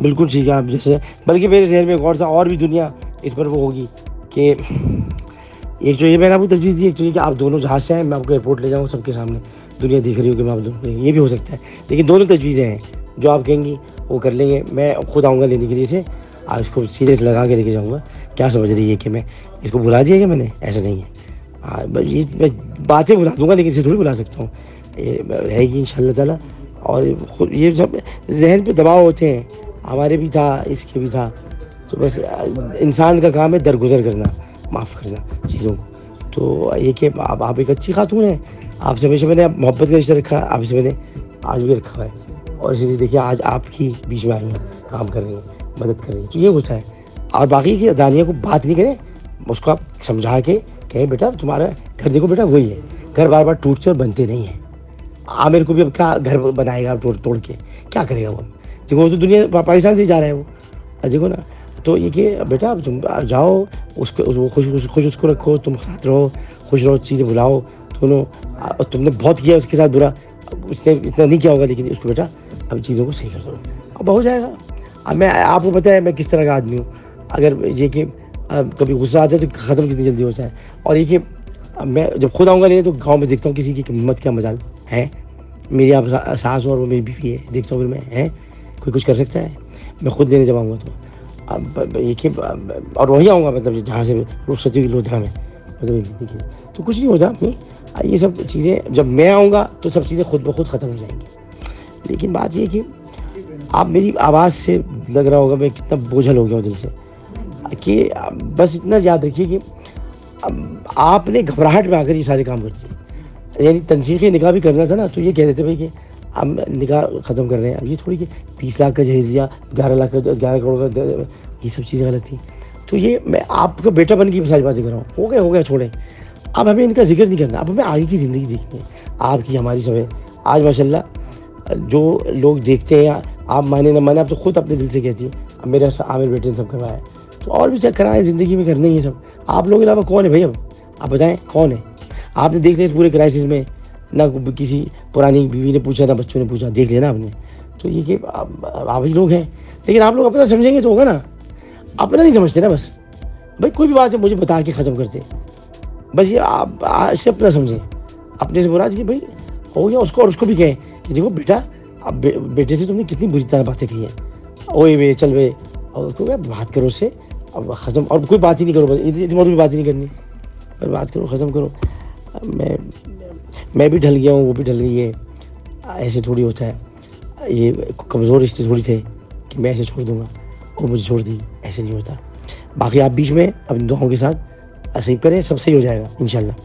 बिल्कुल ठीक है आप जैसे, बल्कि मेरे जहन में एक और सा और भी दुनिया इस पर वो होगी कि एक जो ये मैंने आपको तजवीज़ दी, एक जो ये कि आप दोनों जहाज़ से आएँ, मैं आपको एयरपोर्ट ले जाऊँ, सबके सामने दुनिया दिख रही होगी, मैं आप दोनों, ये भी हो सकता है। लेकिन दोनों तजवीज़ें हैं, जो आप कहेंगी वो कर लेंगे। मैं खुद आऊँगा लेने के लिए इसे, आप इसको सीरियस लगा के लेके जाऊँगा। क्या समझ रही है कि मैं इसको भुला दिया क्या मैंने? ऐसा नहीं है, ये मैं बातें भुला दूँगा लेकिन इसे थोड़ी भुला सकता हूँ, ये रहेगी इंशाअल्लाह ताला। और खुद ये सब जहन पे दबाव होते हैं, हमारे भी था, इसके भी था। तो बस इंसान का काम है दरगुजर करना, माफ़ करना चीज़ों को। तो ये कि आप एक अच्छी खातून हैं, आपसे हमेशा मैंने मोहब्बत का रिश्ता रखा, आपसे मैंने आज भी रखा है, और इसलिए देखिए आज आपकी बीच में आई हैं, काम कर रही हैं, मदद कर रही हैं। तो ये होता है। और बाकी की दानिया को बात नहीं करें, उसको आप समझा के कहें बेटा तुम्हारा घर देखो बेटा वही है, घर बार बार टूटते और बनते नहीं हैं। आमिर को भी अब क्या घर बनाएगा तोड़ के, क्या करेगा वो? देखो वो तो दुनिया पाकिस्तान से जा रहा है वो, देखो ना। तो ये कि बेटा तुम जाओ, उसको वो खुश उसको रखो, तुम साथ रहो, खुश रहो, चीज़ें भुलाओ दोनों। तुमने बहुत किया उसके साथ बुरा, उसने इतना नहीं किया होगा, लेकिन उसको बेटा अब चीज़ों को सही कर दो, अब हो जाएगा। अब मैं आपको पता है मैं किस तरह का आदमी हूँ, अगर ये कि कभी गुस्सा आ जाए तो ख़त्म कितनी जल्दी हो जाए। और ये कि मैं जब खुद आऊँगा नहीं तो गाँव में देखता हूँ किसी की हिम्मत क्या मजाल है, मेरी आप सास और वो मेरी बीवी है, देखता हूँ फिर मैं हैं कोई कुछ कर सकता है। मैं खुद लेने जब आऊँगा तो और वहीं आऊँगा, मतलब जहाँ से रुखसती हुई लोधरा में, मतलब तो कुछ नहीं होता। नहीं ये सब चीज़ें जब मैं आऊँगा तो सब चीज़ें खुद ब खुद ख़त्म हो जाएंगी। लेकिन बात ये कि आप मेरी आवाज़ से लग रहा होगा मैं कितना बोझल हो गया हूँ दिल से, कि बस इतना याद रखिए कि आपने घबराहट में आकर ये सारे काम कर दिए। यानी तनसीख़ निकाह भी करना था ना, तो ये कह देते भाई कि हम निकाह ख़त्म कर रहे हैं। अब ये थोड़ी कि 20 लाख का जहेज लिया, 11 लाख का, 11 करोड़ का, ये सब चीज़ें गलत थी। तो ये मैं आपका बेटा बन की सारी बातें कर रहा हूँ, हो गया छोड़ें। अब हमें इनका जिक्र नहीं करना, अब हमें आगे की ज़िंदगी देखनी है, आपकी हमारी सब है। आज माशाल्लाह जो लोग देखते हैं, आप माने ना माने, आप तो खुद अपने दिल से कहती है अब मेरे आमिर बेटे ने सब करवाया, तो और भी चेक कराएँ, ज़िंदगी में करना ही है सब। आप लोगों के अलावा कौन है भाई? अब आप बताएं कौन है? आपने देख लिया इस पूरे क्राइसिस में ना, किसी पुरानी बीवी ने पूछा ना बच्चों ने पूछा, देख लिया ना आपने। तो ये कि आप ही लोग हैं, लेकिन आप लोग अपना समझेंगे तो होगा ना, अपना नहीं समझते ना। बस भाई कोई भी बात है मुझे बता के ख़त्म करते, बस ये आप इससे अपना समझें, अपने से बुरा कि भाई हो गया। उसको और उसको भी कहें कि देखो बेटा अब बेटे से तुमने कितनी बुरी तरह बातें कही है, ओए वे चल वे, और उसको बात करो उससे अब ख़त्म, और कोई बात ही नहीं करो, इस मौजूद बात ही नहीं करनी, पर बात करो ख़त्म करो। मैं भी ढल गया हूँ, वो भी ढल गई है, ऐसे थोड़ी होता है। ये कमज़ोर रिश्ते थोड़ी थे कि मैं ऐसे छोड़ दूँगा और मुझे छोड़ दी, ऐसे नहीं होता। बाकी आप बीच में अपनी दुआओं के साथ सही करें, सब सही हो जाएगा इंशाल्लाह।